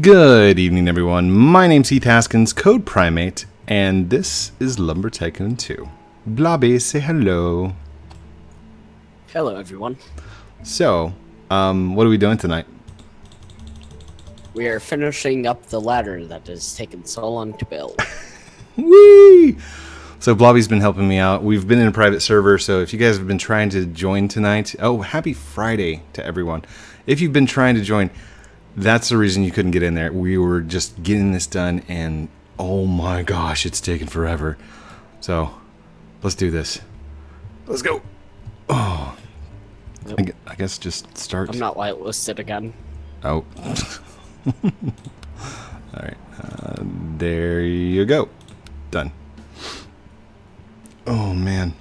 Good evening, everyone. My name's Heath Haskins, Code Primate, and this is Lumber Tycoon 2. Bloby, say hello. Hello, everyone. So, what are we doing tonight? We are finishing up the ladder that has taken so long to build. Whee! So Bloby's been helping me out. We've been in a private server, so if you guys have been trying to join tonight... Oh, happy Friday to everyone. If you've been trying to join... That's the reason you couldn't get in there. We were just getting this done, and oh my gosh, it's taken forever. So, let's do this. Let's go. Oh, nope. I guess just start. I'm not whitelisted again. Oh. All right. There you go. Done. Oh man.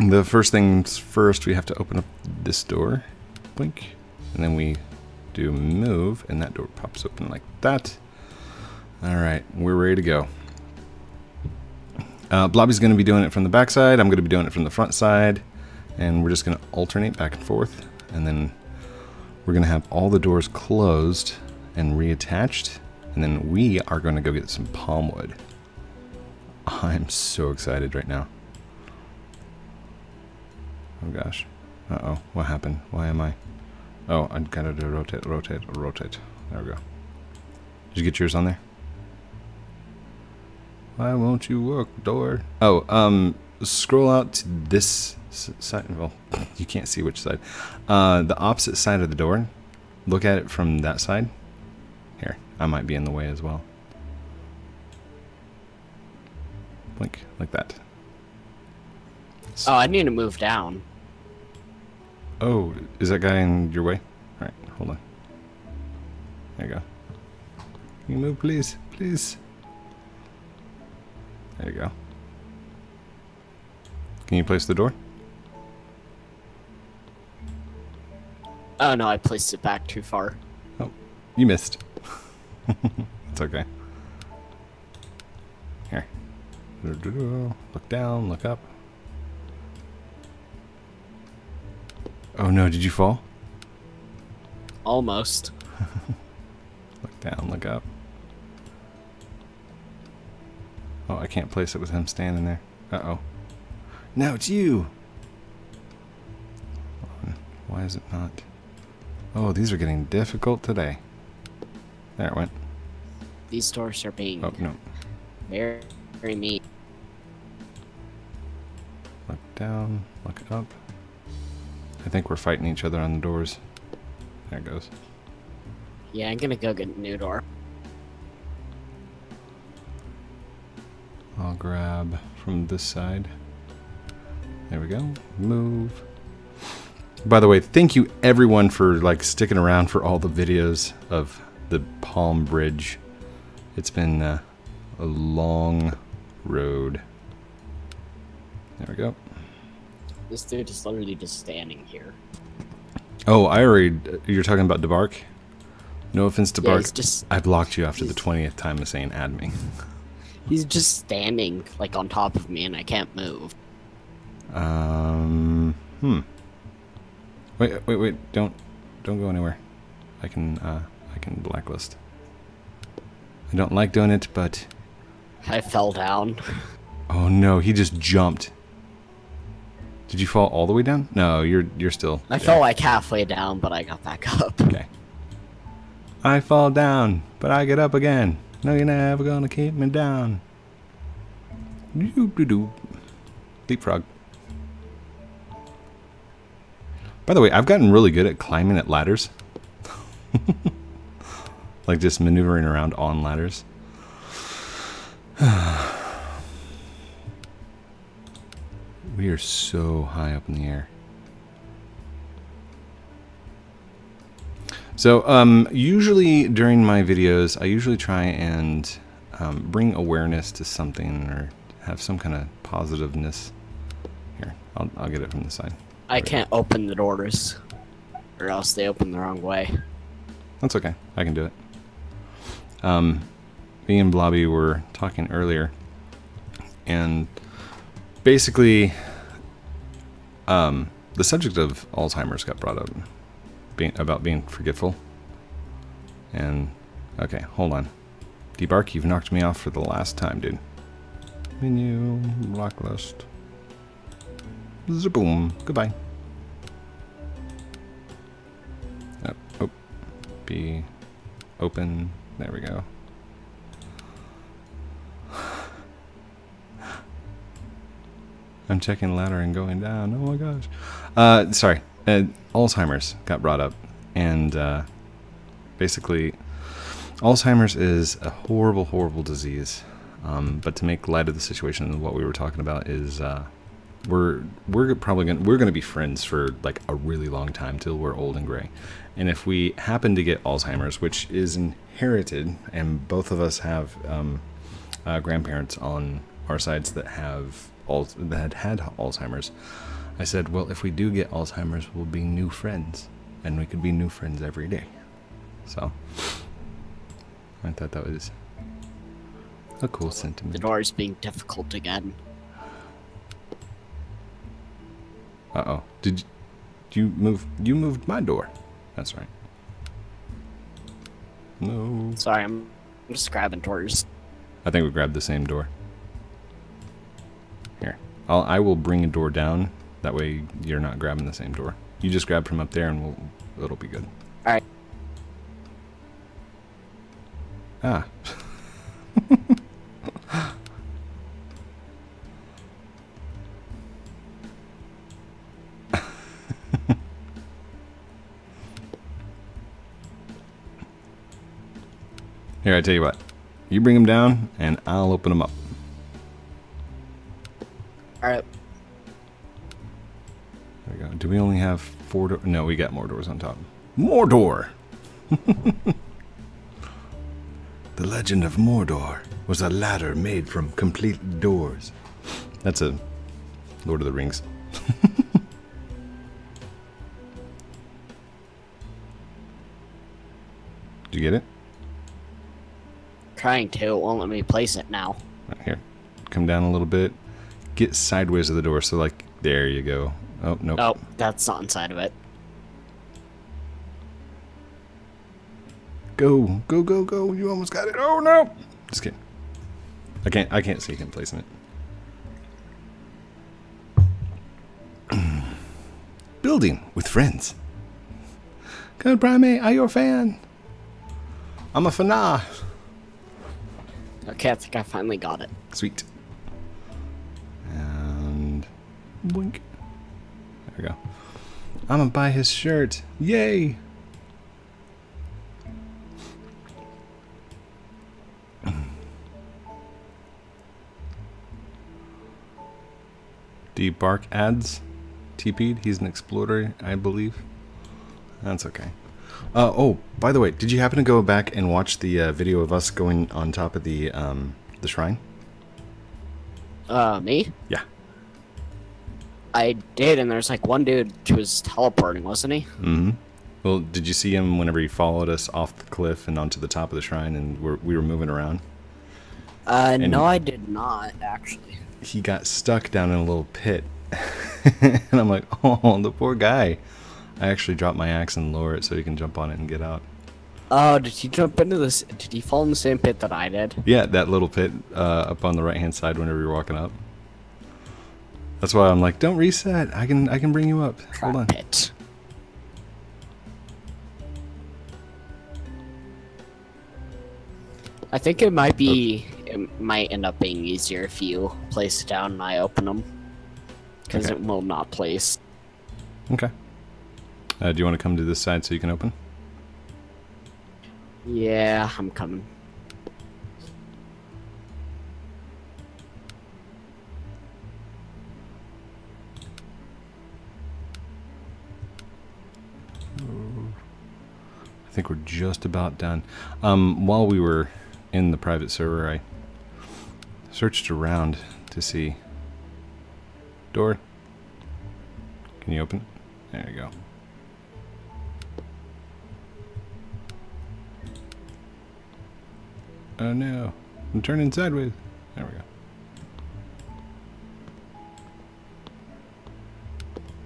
The first things first, we have to open up this door. Blink, and then we. Do move, and that door pops open like that. All right, we're ready to go. Bloby's going to be doing it from the back side. I'm going to be doing it from the front side, and we're just going to alternate back and forth, and then we're going to have all the doors closed and reattached, and then we are going to go get some palm wood. I'm so excited right now. Oh gosh. Uh-oh, what happened? Why am I... Oh, I've got to do rotate. There we go. Did you get yours on there? Why won't you work, door? Oh, scroll out to this side. Well, you can't see which side. The opposite side of the door. Look at it from that side. Here, I might be in the way as well. Blink, like that. Oh, I need to move down. Oh, is that guy in your way? All right, hold on. There you go. Can you move, please? Please. There you go. Can you place the door? Oh, no, I placed it back too far. Oh, you missed. It's okay. Here. Look down, look up. Oh no, did you fall? Almost. Look down, look up. Oh, I can't place it with him standing there. Uh-oh. Now it's you! Why is it not? Oh, these are getting difficult today. There it went. These doors are being... Oh, no. Very mean. Look down, look up. I think we're fighting each other on the doors. There it goes. Yeah, I'm gonna go get a new door. I'll grab from this side. There we go. Move. By the way, thank you everyone for like sticking around for all the videos of the Palm Bridge. It's been a long road. There we go. This dude is literally just standing here. Oh, I already... You're talking about DeBark? No offense, DeBark. Yeah, I blocked you after the 20th time of saying add me. He's just standing, like, on top of me, and I can't move. Wait. Don't go anywhere. I can blacklist. I don't like doing it, but... I fell down. Oh, no. He just jumped. Did you fall all the way down? No, you're still. I fell like halfway down, but I got back up. Okay. I fall down, but I get up again. No, you're never gonna keep me down. Leapfrog. By the way, I've gotten really good at climbing at ladders. Like just maneuvering around on ladders. We are so high up in the air. So, usually during my videos, I usually try and bring awareness to something or have some kind of positiveness. Here, I'll get it from the side. I can't open the doors, or else they open the wrong way. That's okay. I can do it. Me and Bloby were talking earlier, and... Basically, the subject of Alzheimer's got brought up, about being forgetful, And, okay, hold on. DeBark, you've knocked me off for the last time, dude. Menu, block list. Zaboom, goodbye. Oh, oh, B, open, there we go. I'm checking ladder and going down, oh my gosh. Alzheimer's got brought up, and basically, Alzheimer's is a horrible, horrible disease. But to make light of the situation, what we were talking about is we're probably gonna be friends for like a really long time till we're old and gray. And if we happen to get Alzheimer's, which is inherited, and both of us have grandparents on our sides that have had Alzheimer's, I said, well, if we do get Alzheimer's, we'll be new friends, and we could be new friends every day. So I thought that was a cool sentiment. The door is being difficult again. Uh-oh. You moved my door. That's right. No. Sorry, I'm just grabbing doors. I think we grabbed the same door. Here. I will bring a door down. That way you're not grabbing the same door. You just grab from up there and it'll be good. All right. Ah. Here, I tell you what. You bring them down, and I'll open them up. All right. There we go. Do we only have 4 doors? No, we got more doors on top. Mordor! The legend of Mordor was a ladder made from complete doors. That's a Lord of the Rings. Did you get it? Trying to. It won't let me place it now. Right here. Come down a little bit. Get sideways of the door. So, like, there you go. Oh, nope. Oh, that's not inside of it. Go, go, go, go. You almost got it. Oh, no. Just kidding. I can't see him placing it. Building with friends. Code Primate, I'm your fan. I'm a fanah. Okay, I think I finally got it. Sweet. And boink. There we go. I'm gonna buy his shirt. Yay. DeBark adds TP'd. He's an explorer, I believe. That's okay. Oh, by the way, did you happen to go back and watch the video of us going on top of the shrine? Me? Yeah. I did, and there's like one dude who was teleporting, wasn't he? Mm-hmm. Well, did you see him whenever he followed us off the cliff and onto the top of the shrine, and we were moving around? No, I did not, actually. He got stuck down in a little pit. And I'm like, oh, the poor guy. I actually dropped my axe and lower it so he can jump on it and get out. Oh, did he jump into this? Did he fall in the same pit that I did? Yeah, that little pit up on the right-hand side whenever you're walking up. That's why I'm like, don't reset. I can bring you up. Hold on. Pit. I think it might be... Oops. It might end up being easier if you place it down and I open them, because okay. It will not place. Okay. Do you want to come to this side so you can open? Yeah, I'm coming. I think we're just about done. While we were in the private server, I searched around to see. Door. Can you open it? There you go. Oh no. I'm turning sideways. There we go.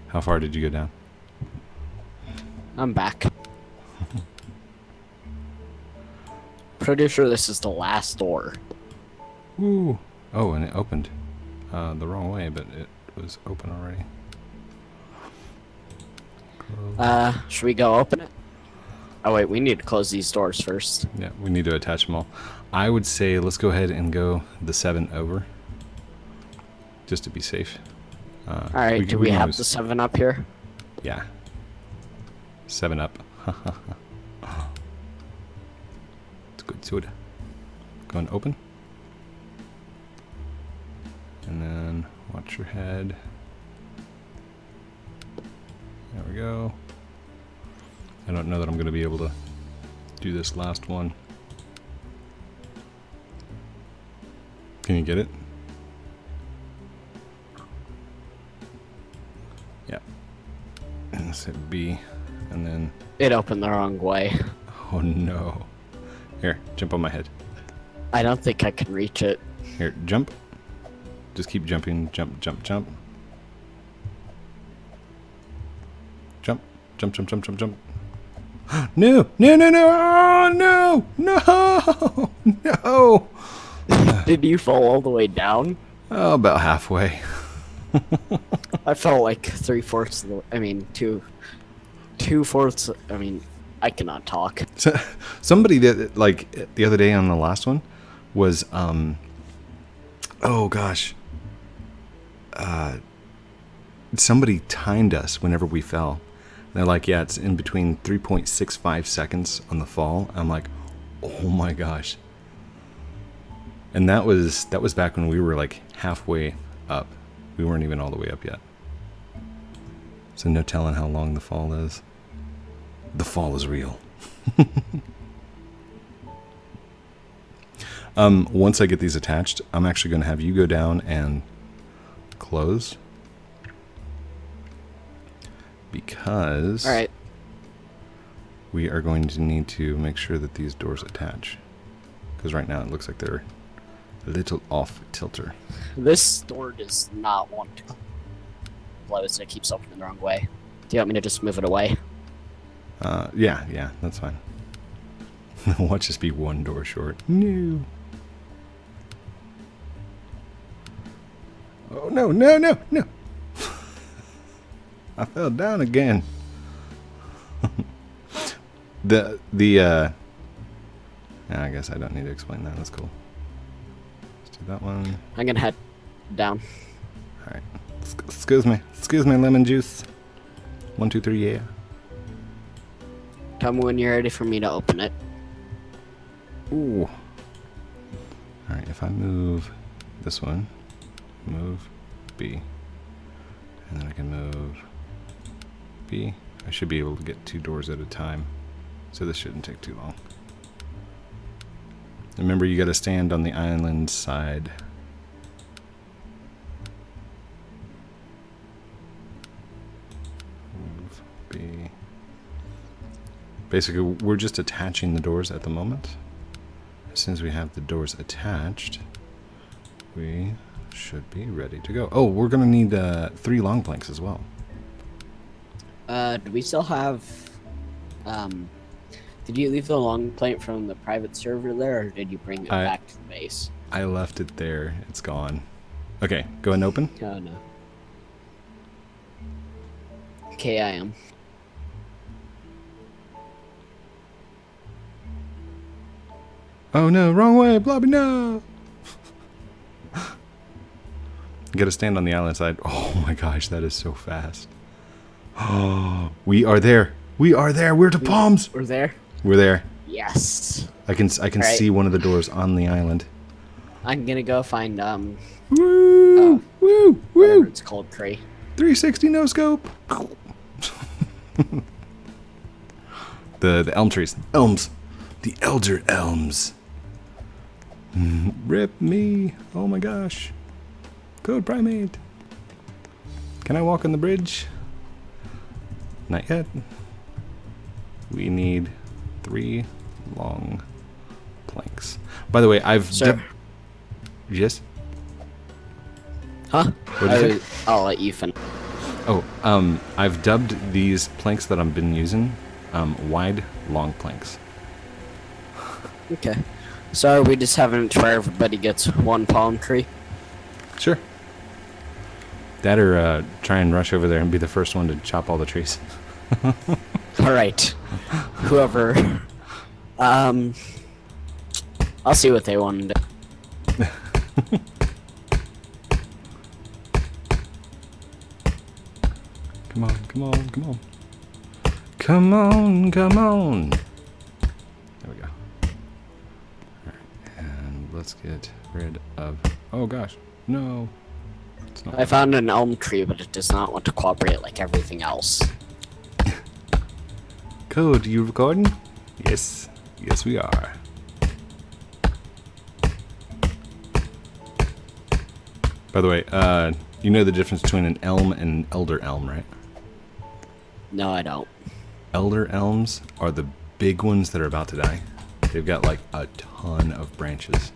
How far did you go down? I'm back. pretty sure this is the last door. Ooh. Oh, and it opened the wrong way, but it was open already. Close. Should we go open it? Oh wait, we need to close these doors first. Yeah, we need to attach them all. I would say let's go ahead and go the 7 over, just to be safe. All right, do we have the 7 up here? Yeah. 7 up. It's good, it's good. Go and open. And then watch your head. There we go. I don't know that I'm going to be able to do this last one. Can you get it? Yeah. And let's hit B. And then... it opened the wrong way. Oh no. Here, jump on my head. I don't think I can reach it. Here, jump. Just keep jumping. Jump, jump, jump. Jump, jump, jump, jump, jump, jump. No, no, no, no, oh, no, no, no. Did you fall all the way down? Oh, about halfway. I fell like 3/4 of the way. I mean, two fourths. I mean, I cannot talk. So, somebody that, like, the other day on the last one was, oh gosh. Somebody timed us whenever we fell. They're like, yeah, it's in between 3.65 seconds on the fall. I'm like, oh my gosh. And that was back when we were like halfway up. We weren't even all the way up yet. So no telling how long the fall is. The fall is real. Once I get these attached, I'm actually going to have you go down and close. Because... all right. We are going to need to make sure that these doors attach. Because right now it looks like they're a little off tilter. This door does not want to close. It keeps opening the wrong way. Do you want me to just move it away? Yeah, yeah, that's fine. Watch this be one door short. No. Oh no, no, no, no. I fell down again. I guess I don't need to explain that. That's cool. Let's do that one. I'm gonna head down. All right. Excuse me, lemon juice. 1, 2, 3, yeah. Tell me when you're ready for me to open it. Ooh. All right. If I move this one, move B, and then I can move B. I should be able to get 2 doors at a time, so this shouldn't take too long. Remember, you gotta stand on the island side. Move B. Basically, we're just attaching the doors at the moment. As soon as we have the doors attached, we should be ready to go. Oh, we're gonna need 3 long planks as well. Do we still have did you leave the long plank from the private server there, or did you bring it back to the base? I left it there. It's gone. Okay, go ahead and open. Oh no. Okay, I am. Oh no, wrong way, Bloby, no. Got to stand on the island side. Oh my gosh, that is so fast. Oh, we are there. We are there. We're to palms. We're there. We're there. Yes. I can right. See one of the doors on the island. I'm gonna go find woo, woo, woo. It's called tree. 360 no scope. the elm trees. Elms. The elder elms. Rip me. Oh my gosh. Code Primate. Can I walk on the bridge? Not yet. We need 3 long planks. By the way, I've... sir. Yes? Huh? I'll let you finish. Oh, I've dubbed these planks that I've been using wide long planks. Okay. So we just have it where everybody gets one palm tree. Sure. That or try and rush over there and be the first one to chop all the trees. Alright. Whoever. I'll see what they want to do. Come on, come on, come on. Come on, come on. There we go. Alright, and let's get rid of... Oh gosh, no. I found an elm tree, but it does not want to cooperate like everything else. Code, you recording? Yes. Yes, we are. By the way, you know the difference between an elm and elder elm, right? No, I don't. Elder elms are the big ones that are about to die. They've got like a ton of branches.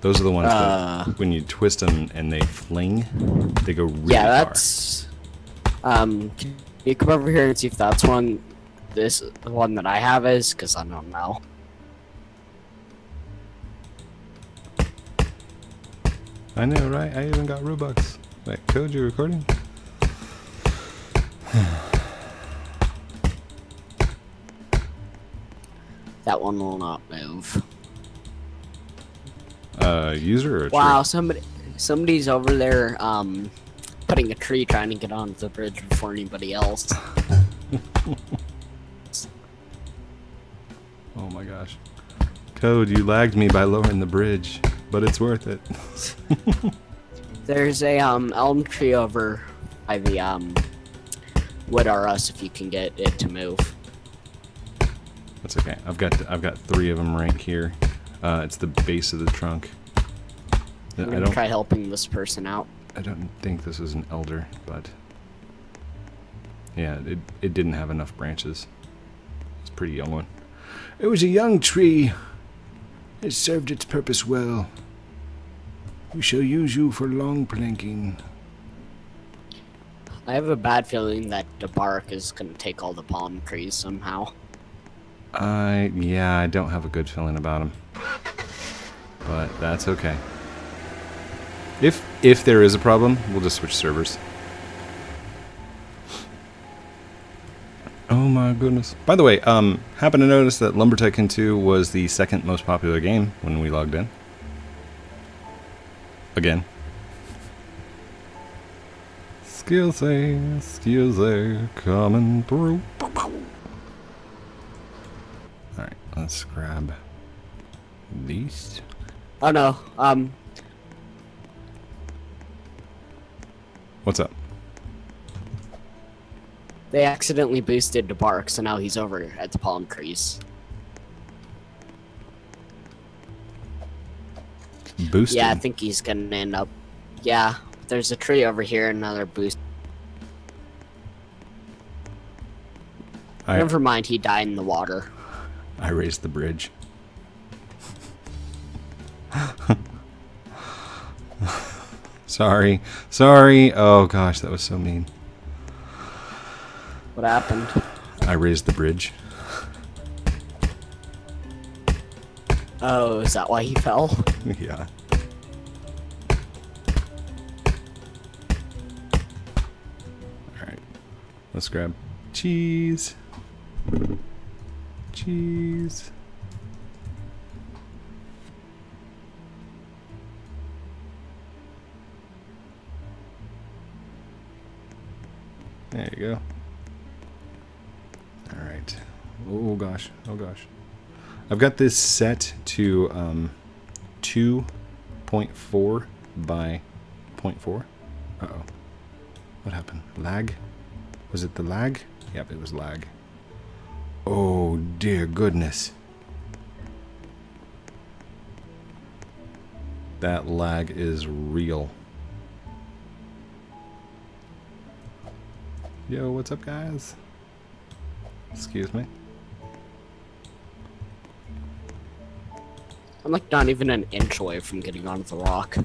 Those are the ones that, when you twist them and they fling, they go really far. Yeah, that's... can you come over here and see if that's one, the one that I have is? Because I don't know. I know, right? I even got Robux. Like, Code, you recording? That one will not move. User or wow, somebody's over there putting a tree trying to get onto the bridge before anybody else. Oh my gosh. Code, you lagged me by lowering the bridge, but it's worth it. There's a elm tree over by the wood RS if you can get it to move. That's okay. I've got three of them right here. It's the base of the trunk. I'm gonna try helping this person out. I don't think this is an elder, but yeah, it didn't have enough branches. It's a pretty young one. It was a young tree. It served its purpose well. We shall use you for long planking. I have a bad feeling that DeBark is gonna take all the palm trees somehow. Yeah, I don't have a good feeling about him. But that's okay. If there is a problem, we'll just switch servers. Oh my goodness. By the way, happened to notice that Lumber Tycoon 2 was the second most popular game when we logged in. Again. Skills are coming through. Alright, let's grab these. Oh no, What's up? They accidentally boosted DeBark, so now he's over at the palm trees. Boosted? Yeah, I think he's gonna end up... Yeah, there's a tree over here, another boost. Never mind, he died in the water. I raised the bridge. Sorry. Sorry. Oh gosh, that was so mean. What happened? I raised the bridge. Oh, is that why he fell? Yeah. Alright. Let's grab cheese. Cheese. There you go. All right. Oh gosh. Oh gosh. I've got this set to 2.4 by 0.4. Uh-oh. What happened? Lag? Was it the lag? Yep, it was lag. Oh dear goodness. That lag is real. Yo, what's up guys? Excuse me. I'm like not even an inch away from getting onto the rock.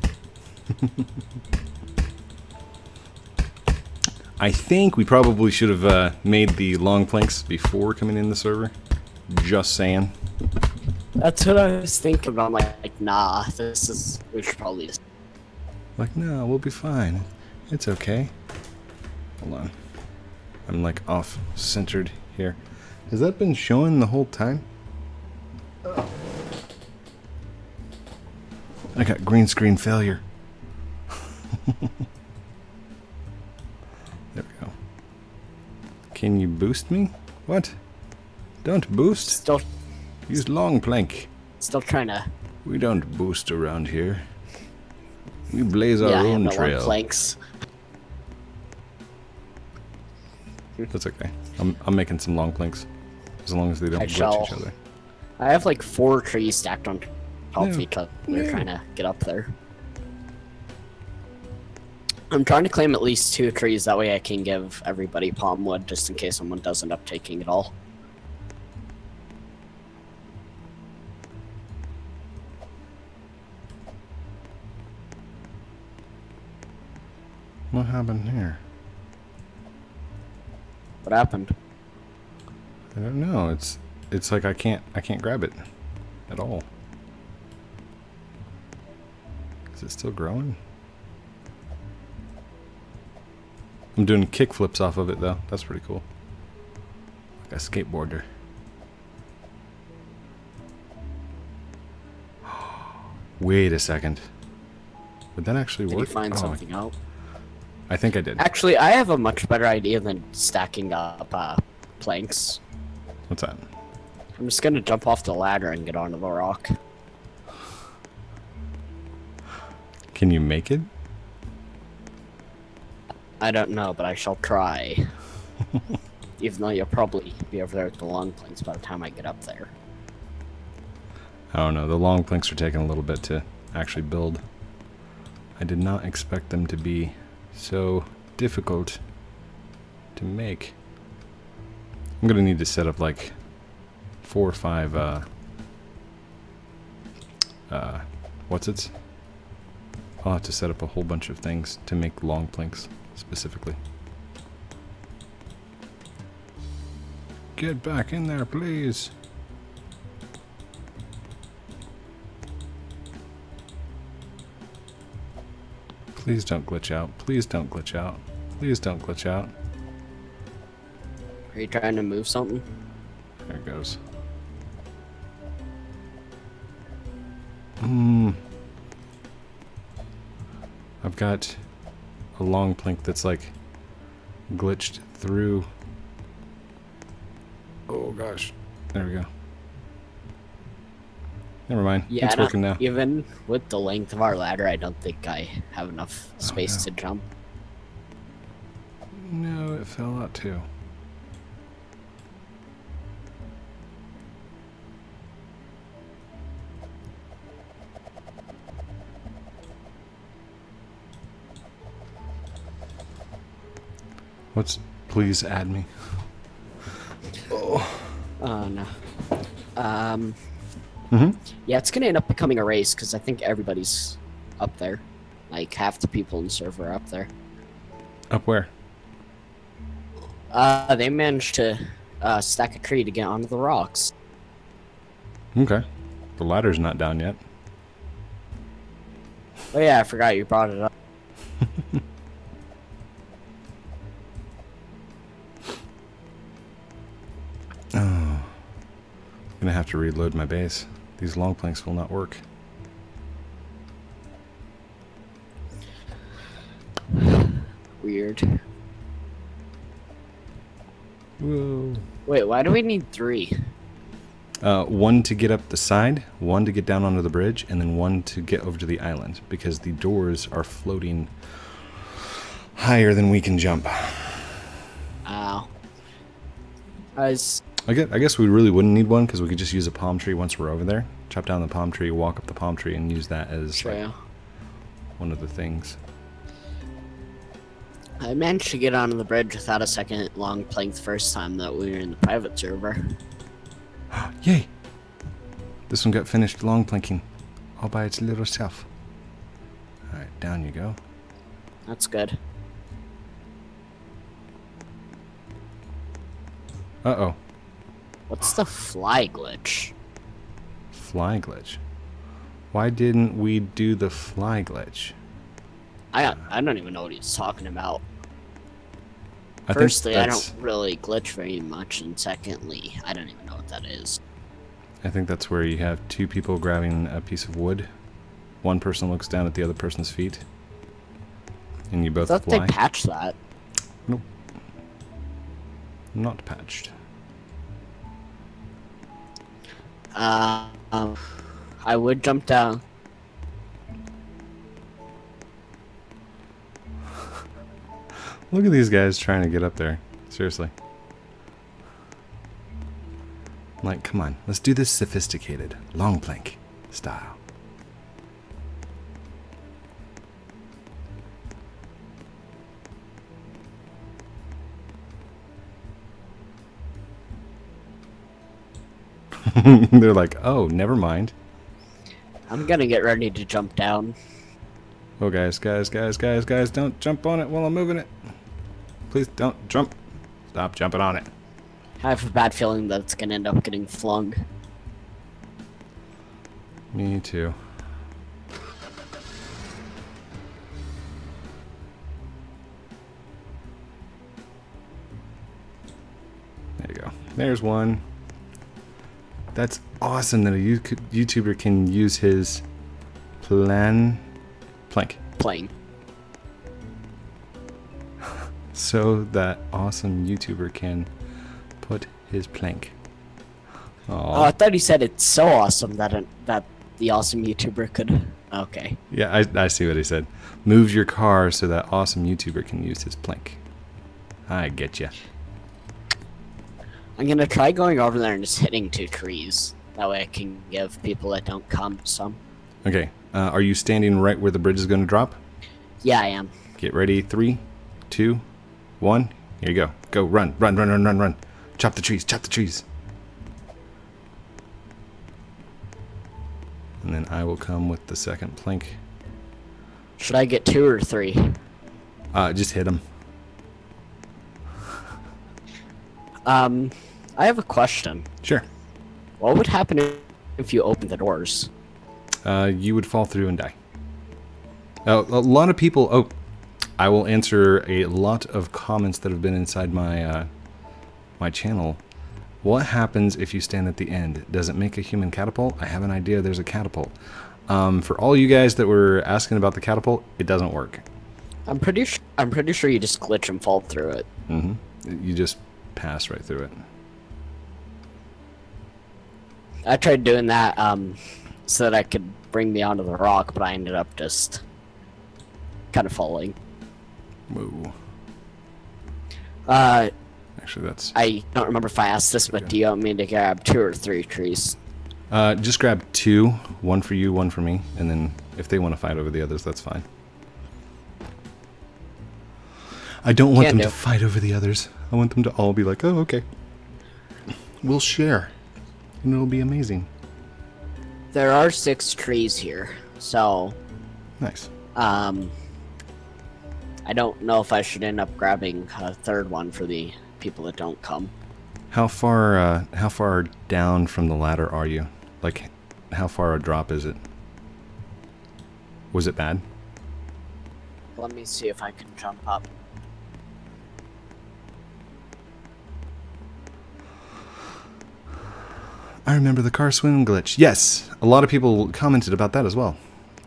I think we probably should have made the long planks before coming in the server. Just saying. That's what I was thinking, but I'm like, nah, this is, we should probably just... Like, nah, we'll be fine. It's okay. Hold on. I'm like off-centered here. Has that been showing the whole time? Oh. I got green screen failure. There we go. Can you boost me? What? Don't boost? Still use long plank. Still trying to. We don't boost around here. We blaze our own trail. I have no long planks. That's okay. I'm making some long planks, as long as they don't glitch each other. I have like 4 trees stacked on top of each other. We're trying to get up there. I'm trying to claim at least 2 trees. That way, I can give everybody palm wood, just in case someone does end up taking it all. What happened here? What happened? I don't know. It's like I can't grab it at all. Is it still growing? I'm doing kickflips off of it though. That's pretty cool. Like a skateboarder. Wait a second. Would that actually work? Did you find something out? I think I did. Actually, I have a much better idea than stacking up planks. What's that? I'm just gonna jump off the ladder and get onto the rock. Can you make it? I don't know, but I shall try. Even though you'll probably be over there with the long planks by the time I get up there. I don't know. The long planks are taking a little bit to actually build. I did not expect them to be so difficult to make. I'm gonna need to set up like 4 or 5 I'll have to set up a whole bunch of things to make long planks specifically. Get back in there, please. Please don't glitch out. Please don't glitch out. Please don't glitch out. Are you trying to move something? There it goes. I've got a long plank that's like glitched through. Oh gosh. There we go. Never mind. Yeah, it's working now. Even with the length of our ladder, I don't think I have enough space to jump. No, it fell out too. What's... Please add me. Oh. Oh, no. Yeah, it's gonna end up becoming a race because I think everybody's up there. Like half the people in the server are up there. Up where? They managed to stack a tree to get onto the rocks. Okay. The ladder's not down yet. Oh yeah, I forgot you brought it up. Oh. I'm gonna have to reload my base. These long planks will not work. Weird. Whoa. Wait, why do we need 3? 1 to get up the side, 1 to get down onto the bridge, and then 1 to get over to the island, because the doors are floating higher than we can jump. Ow. I guess we really wouldn't need one because we could just use a palm tree once we're over there. Chop down the palm tree, walk up the palm tree, and use that as like, one of the things. I managed to get onto the bridge without a second long plank the first time that we were in the private server. Yay! This one got finished long planking all by its little self. Alright, down you go. That's good. Uh oh. What's the fly glitch? fly glitch. Why didn't we do the fly glitch? I don't even know what he's talking about. Firstly, I don't really glitch very much, and secondly, I don't even know what that is. I think that's where you have two people grabbing a piece of wood. One person looks down at the other person's feet, and you both fly. I thought they patched that. Nope. Not patched. I would jump down. Look at these guys trying to get up there. Seriously. Like, come on. Let's do this sophisticated. Long plank style. They're like, oh, never mind. I'm gonna get ready to jump down. Oh, guys, don't jump on it while I'm moving it. Please don't jump. Stop jumping on it. I have a bad feeling that it's going to end up getting flung. Me too. There you go. There's one. That's awesome that a YouTuber can use his plank. So that awesome YouTuber can put his plank. Aww. Oh, I thought he said it's so awesome that the awesome YouTuber could. Okay. Yeah, I see what he said. Move your car so that awesome YouTuber can use his plank. I get ya. I'm gonna try going over there and just hitting two trees. That way I can give people that don't come some. Okay. Are you standing right where the bridge is gonna drop? Yeah, I am. Get ready. 3, 2, 1. Here you go. Go, run, run, run, run, run, run. Chop the trees, chop the trees. And then I will come with the second plank. Should I get 2 or 3? Just hit them. I have a question. Sure. What would happen if you opened the doors? You would fall through and die. A lot of people... Oh, I will answer a lot of comments that have been inside my... my channel. What happens if you stand at the end? Does it make a human catapult? I have an idea. There's a catapult. For all you guys that were asking about the catapult, it doesn't work. I'm pretty sure you just glitch and fall through it. Mm-hmm. You just pass right through it. I tried doing that so that I could bring me onto the rock, but I ended up just kind of falling. Whoa. Actually, that's... I don't remember if I asked this, but do you want me to grab 2 or 3 trees? Just grab 2. 1 for you, 1 for me. And then if they want to fight over the others, that's fine. I don't want them to fight over the others. I want them to all be like, oh, okay. We'll share. And it'll be amazing. There are 6 trees here, so... Nice. I don't know if I should end up grabbing a 3rd one for the... people that don't come. How far down from the ladder are you? Like, how far a drop is it? Was it bad? Let me see if I can jump up. I remember the car swim glitch. Yes! A lot of people commented about that as well.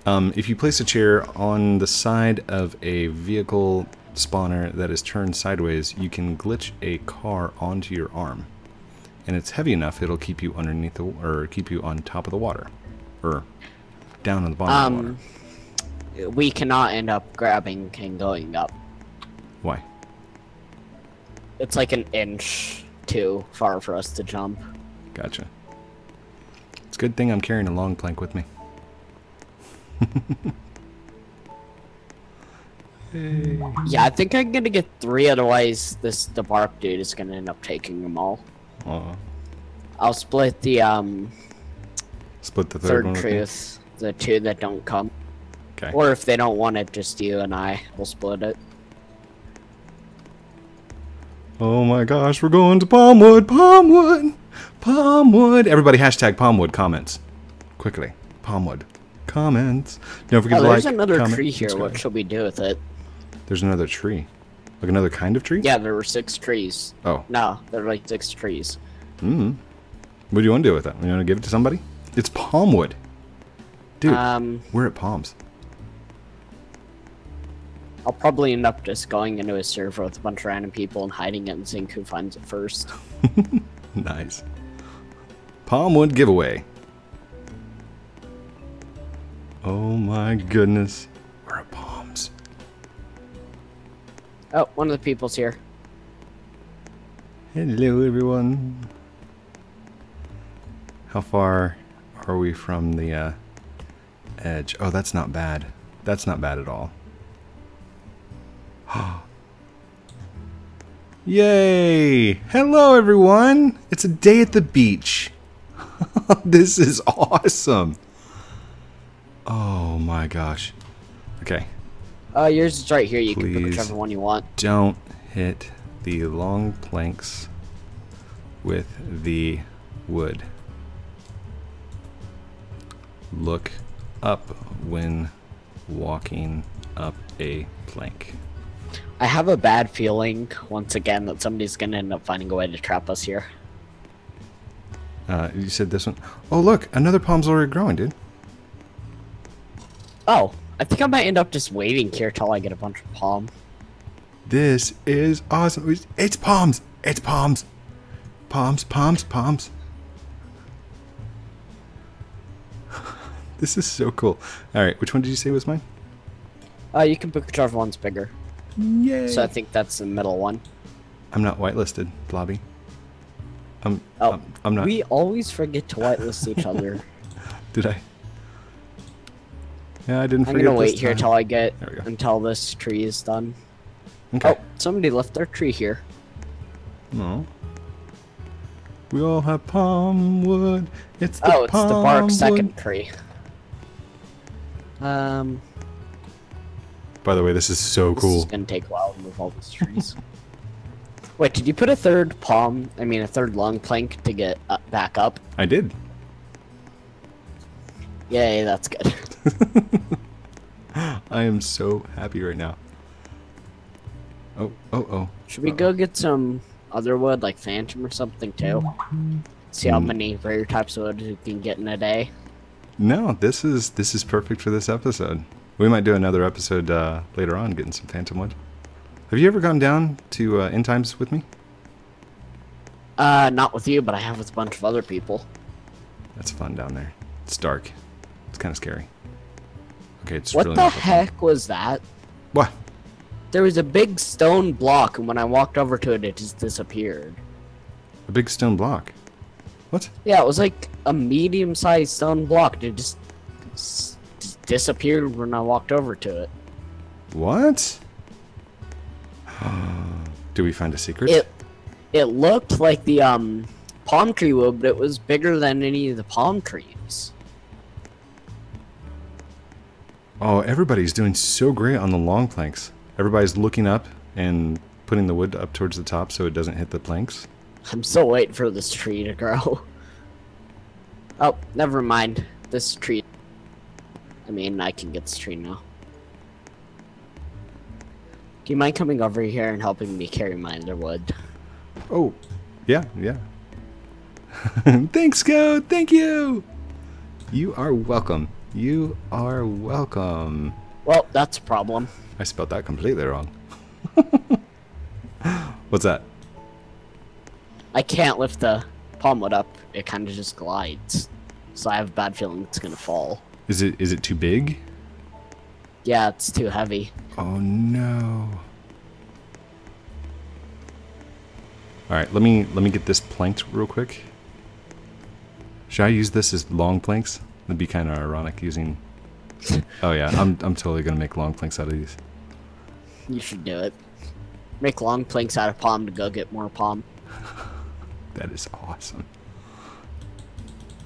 If you place a chair on the side of a vehicle spawner that is turned sideways, you can glitch a car onto your arm, and it's heavy enough it'll keep you underneath the, or keep you on top of the water, or down on the bottom of the water. We cannot end up grabbing and going up. Why? It's like an inch too far for us to jump. Gotcha. It's a good thing I'm carrying a long plank with me. Yeah, I think I'm gonna get 3, otherwise this DeBark dude is gonna end up taking them all. I'll split the third truth, the 2 that don't come. Okay. Or if they don't want it, just you and I will split it. Oh my gosh, we're going to Palmwood, Palmwood, Palmwood! Everybody hashtag Palmwood comments. quickly. Palmwood. Comments. Don't forget to like, comment, there's another tree here. What should we do with it? There's another tree. Like another kind of tree? Yeah, there were 6 trees. Oh. No, there were like 6 trees. Hmm. What do you want to do with that? You want to give it to somebody? It's palmwood. Dude, we're at palms. I'll probably end up just going into a server with a bunch of random people and hiding it and seeing who finds it first. Nice. Palmwood giveaway. Oh my goodness. We're at palms. Oh, one of the people's here. Hello, everyone. How far are we from the edge? Oh, that's not bad. That's not bad at all. Yay! Hello, everyone! It's a day at the beach. This is awesome. Oh my gosh. Okay. Yours is right here. You can pick whichever one you want. Don't hit the long planks with the wood. Look up when walking up a plank. I have a bad feeling, once again, that somebody's going to end up finding a way to trap us here. You said this one? Oh, look! Another palm's already growing, dude. Oh, I think I might end up just waiting here till I get a bunch of palm. This is awesome. It's palms! It's palms! Palms, palms, palms. This is so cool. Alright, which one did you say was mine? You can pick whichever one's bigger. Yay. So I think that's the middle one. I'm not whitelisted, Blobby. I'm not. We always forget to whitelist each other. Did I? Yeah, I didn't forget. I'm gonna wait here till I get until this tree is done. Okay. Oh, somebody left their tree here. No. We all have palm wood. It's the DeBark's second tree. By the way, this is so cool. This is gonna take a while to move all these trees. Wait, did you put a third palm? I mean, a third long plank to get back up? I did. Yay, that's good. I am so happy right now. Oh, oh, oh. Should we go get some other wood, like phantom or something too? See how many rare types of wood you can get in a day. No, this is perfect for this episode. We might do another episode later on, getting some phantom wood. Have you ever gone down to End Times with me? Not with you, but I have with a bunch of other people. That's fun down there. It's dark. It's kind of scary. Okay, it's really not fun. What the heck was that? What? There was a big stone block, and when I walked over to it, it just disappeared. A big stone block? What? Yeah, it was like a medium-sized stone block, and it just disappeared when I walked over to it. What? Do we find a secret? It looked like the palm tree wood, but it was bigger than any of the palm trees. Oh, everybody's doing so great on the long planks. Everybody's looking up and putting the wood up towards the top so it doesn't hit the planks. I'm still waiting for this tree to grow. Oh, never mind. This tree... I mean, I can get this tree now. Do you mind coming over here and helping me carry my underwood? Oh, yeah, yeah. Thanks, Code! Thank you! You are welcome. You are welcome. Well, that's a problem. I spelled that completely wrong. What's that? I can't lift the palmwood up. It kind of just glides. So I have a bad feeling it's going to fall. Is it too big? Yeah, it's too heavy. Oh no. All right, let me get this planked real quick. Should I use this as long planks? That'd be kind of ironic using. Oh yeah, I'm totally gonna make long planks out of these. You should do it. Make long planks out of palm to go get more palm. That is awesome.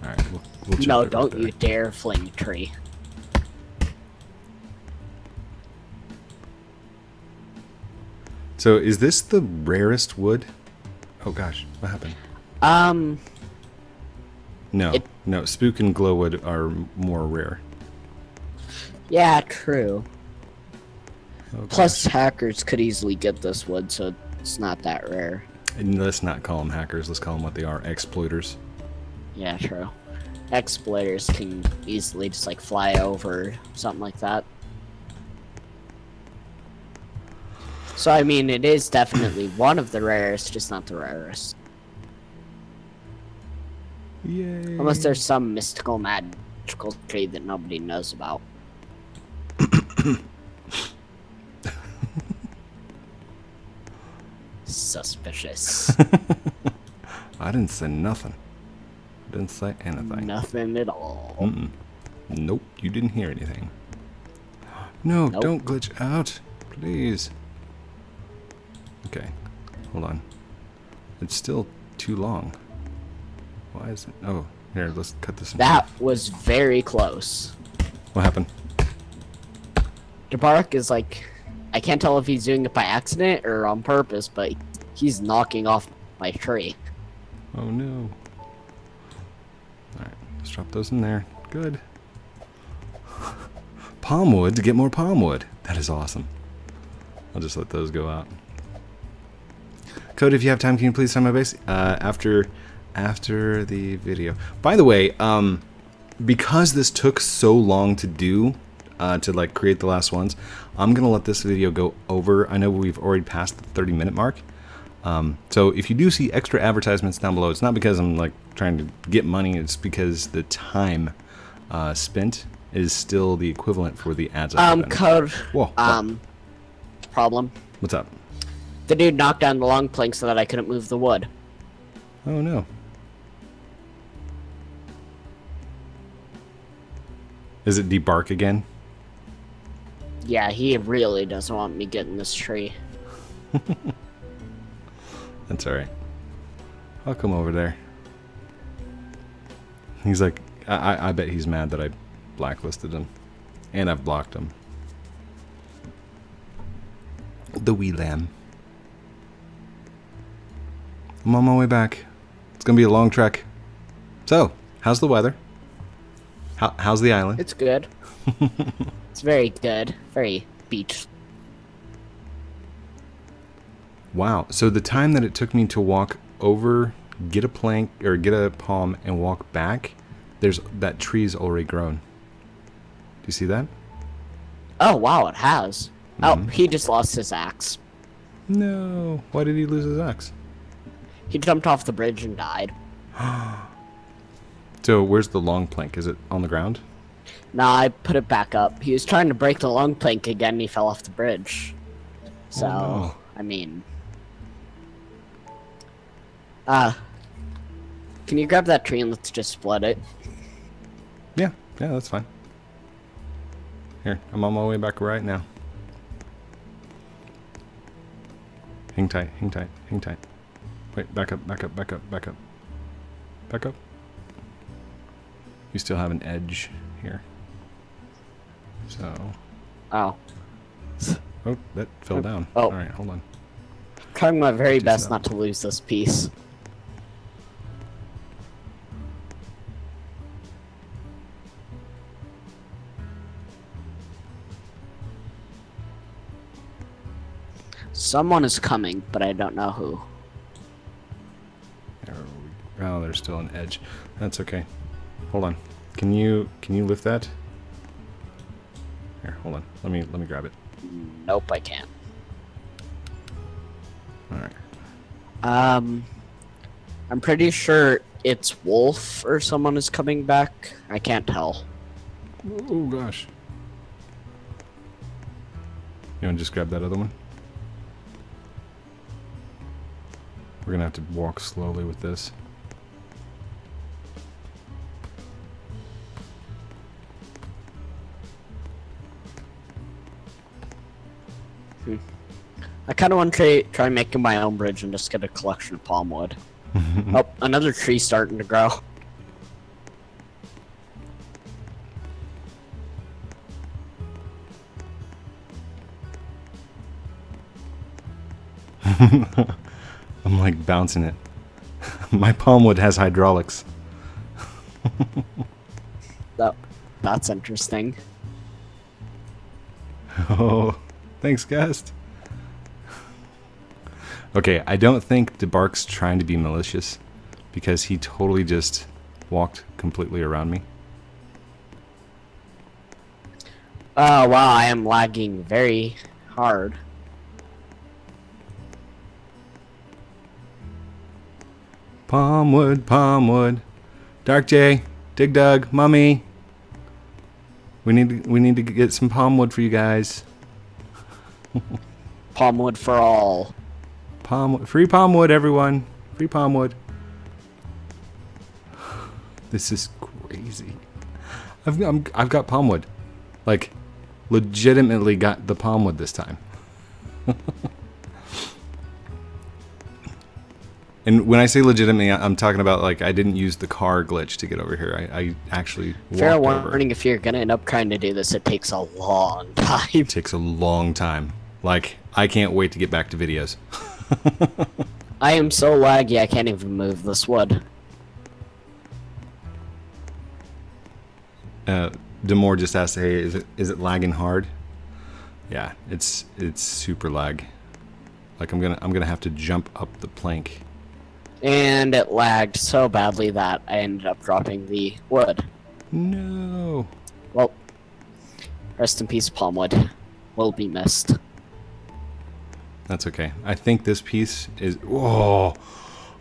All right, we'll no, don't you dare fling a tree. So is this the rarest wood? Oh gosh, what happened? No. It No, spook and glowwood are more rare. Yeah, true. Okay. Plus, hackers could easily get this wood, so it's not that rare. And let's not call them hackers. Let's call them what they are, exploiters. Yeah, true. Exploiters can easily just, like, fly over, something like that. So, I mean, it is definitely one of the rarest, just not the rarest. Yay. Unless there's some mystical, magical tree that nobody knows about. Suspicious. I didn't say nothing. Didn't say anything. Nothing at all. Mm-mm. Nope, you didn't hear anything. No, nope. Don't glitch out, please. Okay, hold on. It's still too long. Why is it? Oh, here, let's cut this in. That was very close. What happened? DeBark is like, I can't tell if he's doing it by accident or on purpose, but he's knocking off my tree. Oh no. Alright, let's drop those in there. Good. Palm wood to get more palm wood. That is awesome. I'll just let those go out. Code, if you have time, can you please sign my base? After the video. By the way, because this took so long to do, to like create the last ones, I'm gonna let this video go over. I know we've already passed the 30-minute mark. So if you do see extra advertisements down below, it's not because I'm like trying to get money, it's because the time spent is still the equivalent for the ads. Code. Whoa, problem. What's up? The dude knocked down the long plank so that I couldn't move the wood. Oh no. Is it DeBark again? Yeah, he really doesn't want me getting this tree. That's alright. I'll come over there. He's like, I bet he's mad that I blacklisted him. And I've blocked him. The wee lamb. I'm on my way back. It's gonna be a long trek. So, how's the weather? How's the island? It's good. It's very good. Very beach. Wow. So the time that it took me to walk over, get a plank, or get a palm and walk back, there's that tree's already grown. Do you see that? Oh, wow, it has. Mm-hmm. Oh, he just lost his axe. No. Why did he lose his axe? He jumped off the bridge and died. So where's the long plank? Is it on the ground? No, I put it back up. He was trying to break the long plank again and he fell off the bridge. So, oh, no. I mean... can you grab that tree and let's just split it? Yeah, yeah, that's fine. Here, I'm on my way back right now. Hang tight, hang tight, hang tight. Wait, back up, back up, back up, back up. Back up. You still have an edge here. So. Ow. Oh, that fell down. Oh. Alright, hold on. I'm trying my very best not to lose this piece. Someone is coming, but I don't know who. Oh, there's still an edge. That's okay. Hold on. Can you lift that? Here, hold on. Let me grab it. Nope, I can't. All right. I'm pretty sure it's Wolf or someone is coming back. I can't tell. Oh gosh. You want to just grab that other one? We're gonna have to walk slowly with this. I kind of want to try making my own bridge and just get a collection of palm wood. Oh, another tree starting to grow. I'm like bouncing it. My palm wood has hydraulics. So, that's interesting. Oh, thanks, guest. Okay, I don't think DeBark's trying to be malicious, because he totally just walked completely around me. Oh, wow, I am lagging very hard. Palmwood, Palmwood. Dark J, Dig Dug, Mummy. We need to get some palmwood for you guys. Palmwood for all. Free palmwood, everyone. Free palmwood. This is crazy. I've got palmwood. Like, legitimately got the palmwood this time. And when I say legitimately, I'm talking about, like, I didn't use the car glitch to get over here. I actually fair warning, if you're going to end up trying to do this, it takes a long time. It takes a long time. Like, I can't wait to get back to videos. I am so laggy, I can't even move this wood. Demore just asked, hey, is it lagging hard? Yeah, it's super lag. Like, I'm gonna have to jump up the plank. And it lagged so badly that I ended up dropping the wood. No. Well, rest in peace, palmwood. Will be missed. That's okay. I think this piece is... Oh,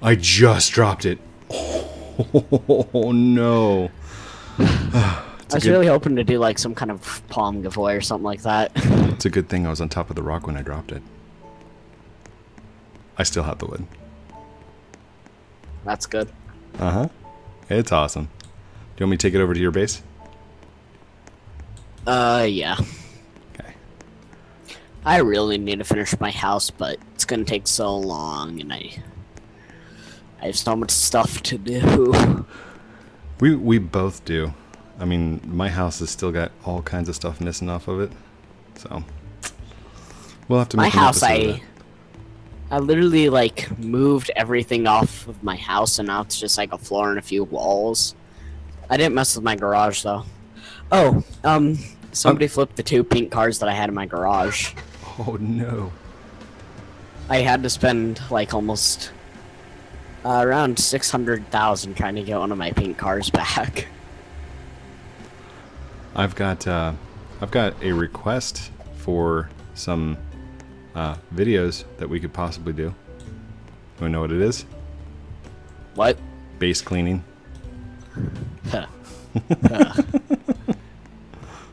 I just dropped it. Oh, no. I was really hoping to do, like, some kind of palm giveaway or something like that. It's a good thing I was on top of the rock when I dropped it. I still have the wood. That's good. Uh-huh. It's awesome. Do you want me to take it over to your base? Yeah. Okay. I really need to finish my house, but it's going to take so long, and I have so much stuff to do. We both do. I mean, my house has still got all kinds of stuff missing off of it, so we'll have to make an episode of that. I literally, like, moved everything off of my house, and now it's just, like, a floor and a few walls. I didn't mess with my garage, though. Oh, somebody flipped the 2 pink cars that I had in my garage. Oh, no. I had to spend, like, almost around $600,000 trying to get one of my pink cars back. I've got a request for some... videos that we could possibly do. Do we know what it is? What? Base cleaning. Huh.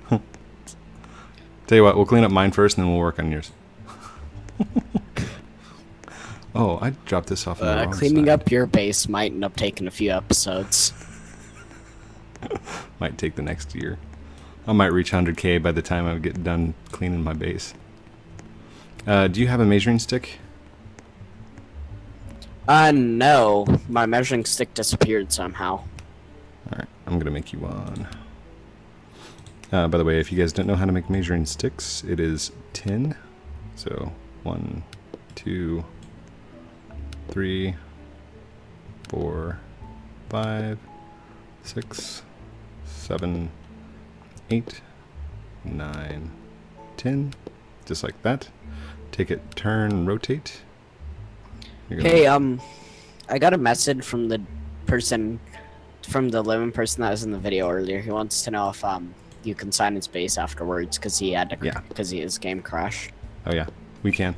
Tell you what, we'll clean up mine first and then we'll work on yours. Oh, I dropped this off on the wrong cleaning side. Up your base might end up taking a few episodes. Might take the next year. I might reach 100K by the time I get done cleaning my base. Do you have a measuring stick? No. My measuring stick disappeared somehow. Alright, I'm gonna make you one. By the way, if you guys don't know how to make measuring sticks, it is 10. So, 1, 2, 3, 4, 5, 6, 7, 8, 9, 10. Just like that. Take it, turn, rotate. Hey, I got a message from the person, from the living person that was in the video earlier. He wants to know if you can sign his base afterwards because he had to, because his game crashed. Oh yeah, we can.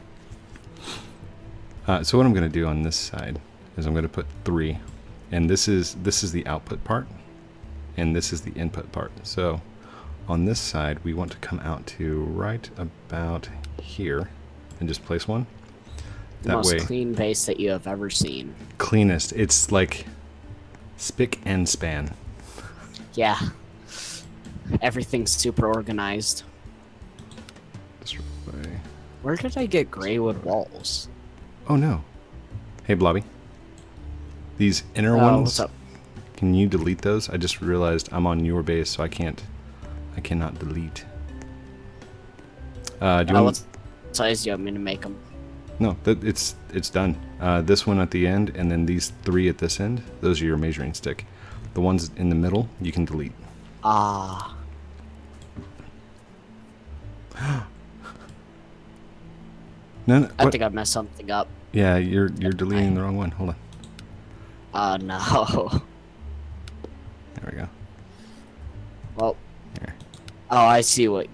So what I'm gonna do on this side is I'm gonna put 3, and this is the output part, and this is the input part. So on this side, we want to come out to right about here and just place one. That way, the most clean base that you have ever seen. Cleanest. It's like spick and span. Yeah. Everything's super organized. This way. Where did I get gray wood walls? Oh, no. Hey, Bloby. These inner ones. What's up? Can you delete those? I just realized I'm on your base, so I can't. I cannot delete. Do you want... What size do you want me to make them? No, it's done. This one at the end, and then these 3 at this end. Those are your measuring stick. The ones in the middle, you can delete. Ah. No, I think I messed something up. Yeah, you're deleting the wrong one. Hold on. Oh, no. There we go. Well. There. Oh, I see what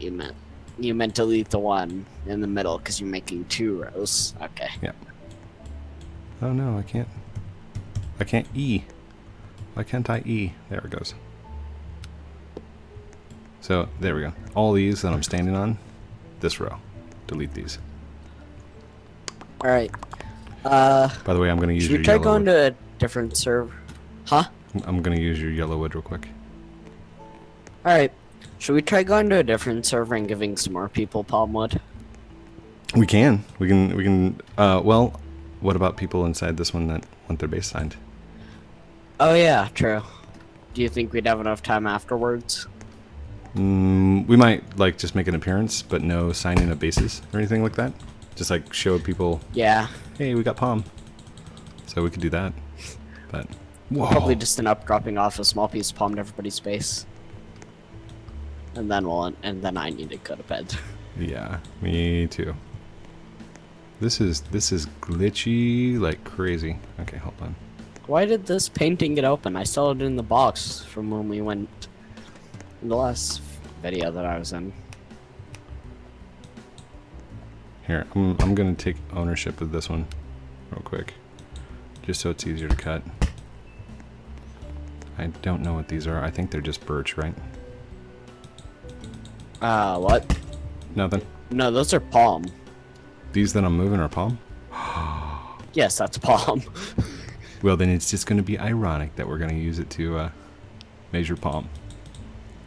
you meant. You meant delete the one in the middle because you're making two rows. Okay. Yep. Oh no, I can't. I can't E. Why can't I E? There it goes. So there we go. All these that I'm standing on, this row. Delete these. All right. By the way, I'm gonna use your yellow wood. Should we try going to a different server? Huh? I'm gonna use your yellow wood real quick. All right. Should we try going to a different server and giving some more people palm wood? We can. We can. Well, what about people inside this one that want their base signed? Oh yeah, true. Do you think we'd have enough time afterwards? We might like just make an appearance, but no signing of bases or anything like that. Just like show people. Yeah. Hey, we got palm. So we could do that. But whoa. Probably just end up dropping off a small piece of palm to everybody's base. And then I need to go to bed. Yeah, me too. This is glitchy like crazy. Okay, hold on. Why did this painting get open? I saw it in the box from when we went in the last video that I was in. Here, I'm gonna take ownership of this one real quick, just so it's easier to cut. I don't know what these are. I think they're just birch, right? What? Nothing. No, those are palm. These that I'm moving are palm? Yes, that's palm. Well, then it's just going to be ironic that we're going to use it to measure palm.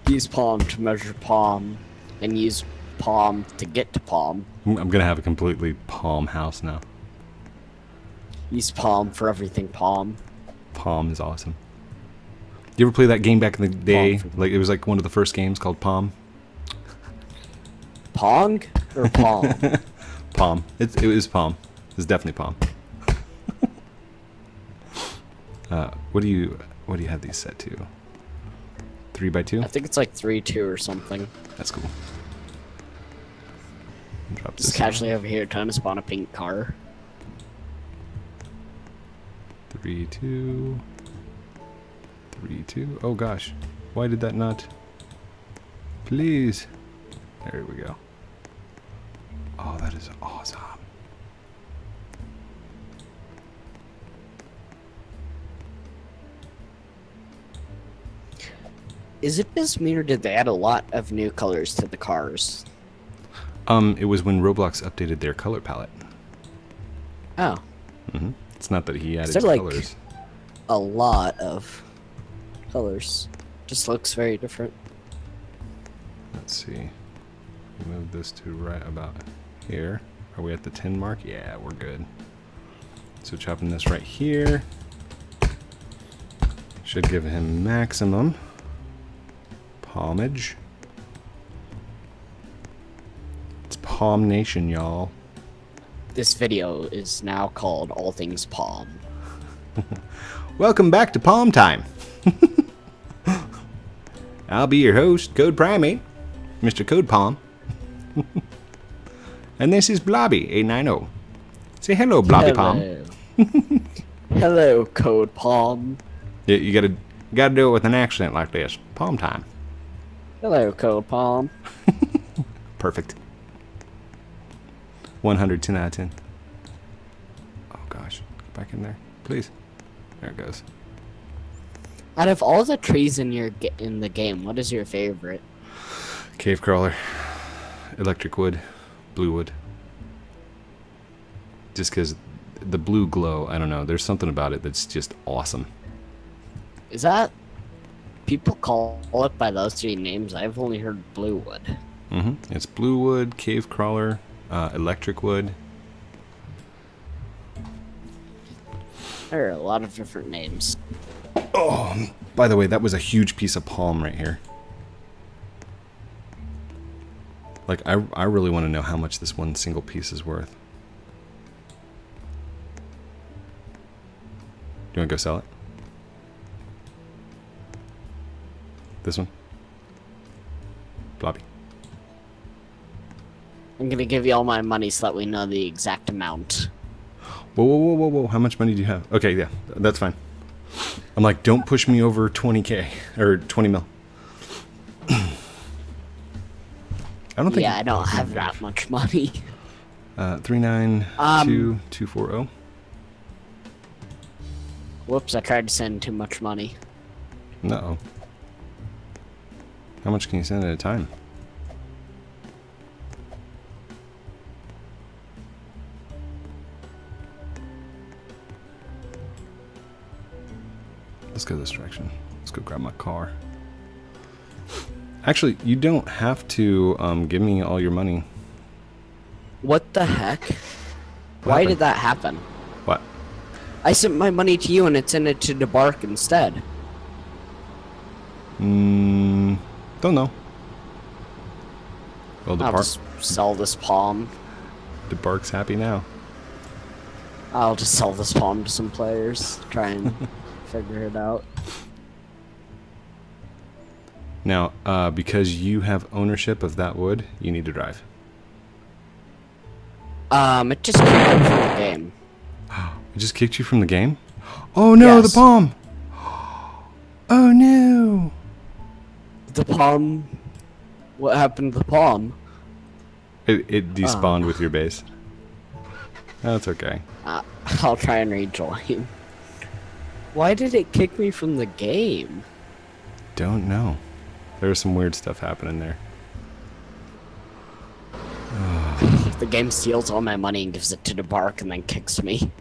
Use palm to measure palm, and use palm to get to palm. I'm going to have a completely palm house now. Use palm for everything palm. Palm is awesome. You ever play that game back in the day? Like it was like one of the first games called Palm. Pong or palm? Palm. It was palm. It's definitely palm. What do you have these set to? 3x2? I think it's like 3x2 or something. That's cool. Drop this. Just casually over here trying to spawn a pink car. 3x2. 3x2. Oh gosh. Why did that not? Please. There we go. Oh, that is awesome. Is it just me or did they add a lot of new colors to the cars? It was when Roblox updated their color palette. Oh. Mm-hmm. It's not that he added colors. Like, a lot of colors. Just looks very different. Let's see. Move this to right about here. Are we at the 10 mark? Yeah, we're good. So chopping this right here should give him maximum palmage. It's Palm Nation, y'all. This video is now called All Things Palm. Welcome back to Palm Time. I'll be your host, Code Primate, Mr. Code Palm. And this is Bloby890. Say hello, Bloby Palm. Hello, Code Palm. Yeah, you gotta do it with an accent like this. Palm time. Hello, Code Palm. Perfect. 110 out of 10. Oh gosh, get back in there, please. There it goes. Out of all the trees in the game, what is your favorite? Cave crawler. Electric wood, blue wood. Just because the blue glow, I don't know. There's something about it that's just awesome. Is that people call it by those three names? I've only heard blue wood. Mm-hmm. It's blue wood, cave crawler, electric wood. There are a lot of different names. Oh, by the way, that was a huge piece of palm right here. Like, I really want to know how much this one single piece is worth. Do you want to go sell it? This one. Bloby. I'm gonna give you all my money so that we know the exact amount. Whoa, whoa, whoa, whoa, whoa. How much money do you have? Okay, yeah, that's fine. I'm like, don't push me over 20K or 20 mil. I don't think. Yeah, I don't have that much money. 392240. Whoops! I tried to send too much money. No. How much can you send at a time? Let's go this direction. Let's go grab my car. Actually, you don't have to give me all your money. What the heck? Why did that happen? What? I sent my money to you and it sent it to DeBark instead. Don't know. Well, I'll just sell this palm. DeBark's happy now. I'll just sell this palm to some players. Try and... figure it out. Now, because you have ownership of that wood, you need to drive. It just kicked me from the game. It just kicked you from the game? Oh no, yes. The palm! Oh no! The palm... What happened to the palm? It despawned with your base. That's okay. I'll try and rejoin. Why did it kick me from the game? Don't know. There was some weird stuff happening there. The game steals all my money and gives it to DeBark and then kicks me.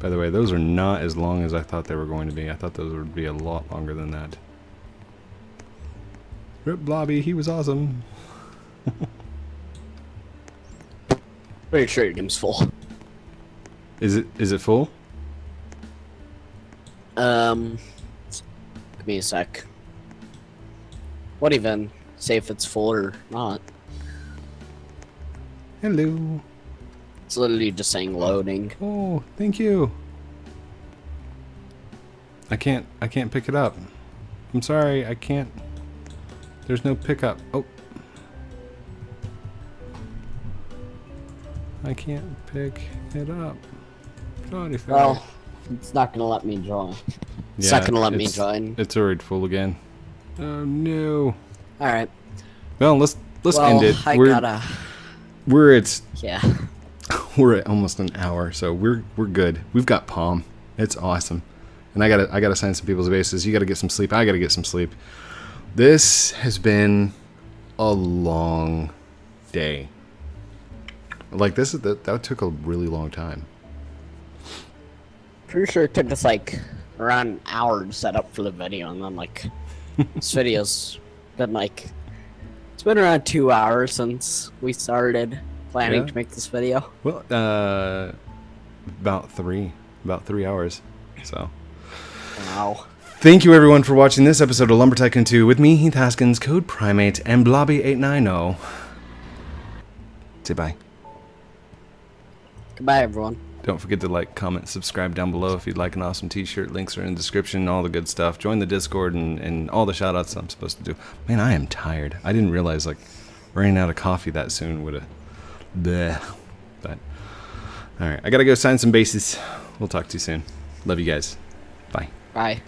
By the way, those are not as long as I thought they were going to be. I thought those would be a lot longer than that. Rip Bloby, he was awesome. Pretty sure your game's full. Is it full? Give me a sec. What even? Say if it's full or not. Hello. It's literally just saying loading. Oh, thank you. I can't pick it up. I'm sorry, I can't. There's no pickup. Oh. I can't pick it up. Well, it's not gonna let me join. It's not gonna let me join. It's already full again. Oh no. Alright. Well, let's end it. We're at almost an hour, so we're good. We've got palm. It's awesome. And I gotta sign some people's bases. You gotta get some sleep. I gotta get some sleep. This has been a long day. Like, this is that took a really long time. Pretty sure it took us like around an hour to set up for the video, and then like this video's been like around 2 hours since we started planning to make this video. Well, about 3 hours. So. Wow. Thank you everyone for watching this episode of Lumber Tycoon 2 with me, Heath Haskins, Code Primate, and Bloby890. Say bye. Goodbye, everyone. Don't forget to like, comment, subscribe down below if you'd like an awesome t-shirt. Links are in the description, all the good stuff. Join the Discord and all the shout-outs I'm supposed to do. Man, I am tired. I didn't realize, like, running out of coffee that soon would have... Bleh. But, all right. I got to go sign some bases. We'll talk to you soon. Love you guys. Bye. Bye.